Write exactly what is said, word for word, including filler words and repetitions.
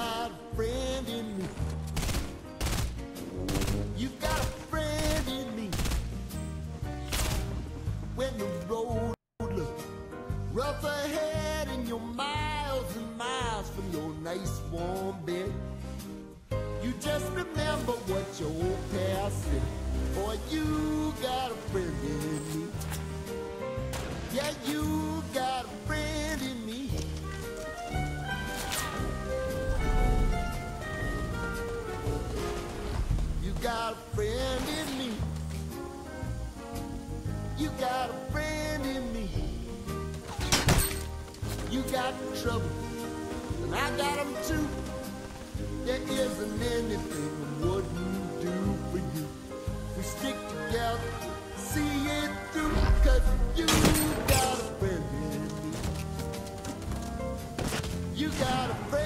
got a friend in me. You've got a friend in me. When the road looks rough ahead and you're miles and miles from your nice warm bed, you just remember what your old past said. Boy, you got a friend in me. Yeah, you got a friend in me. You got a friend in me. You got a friend in me. You got trouble, and I got them too. There isn't anything we wouldn't do for you. We stick together, see it through, 'cause you got a friend in me. You got a friend.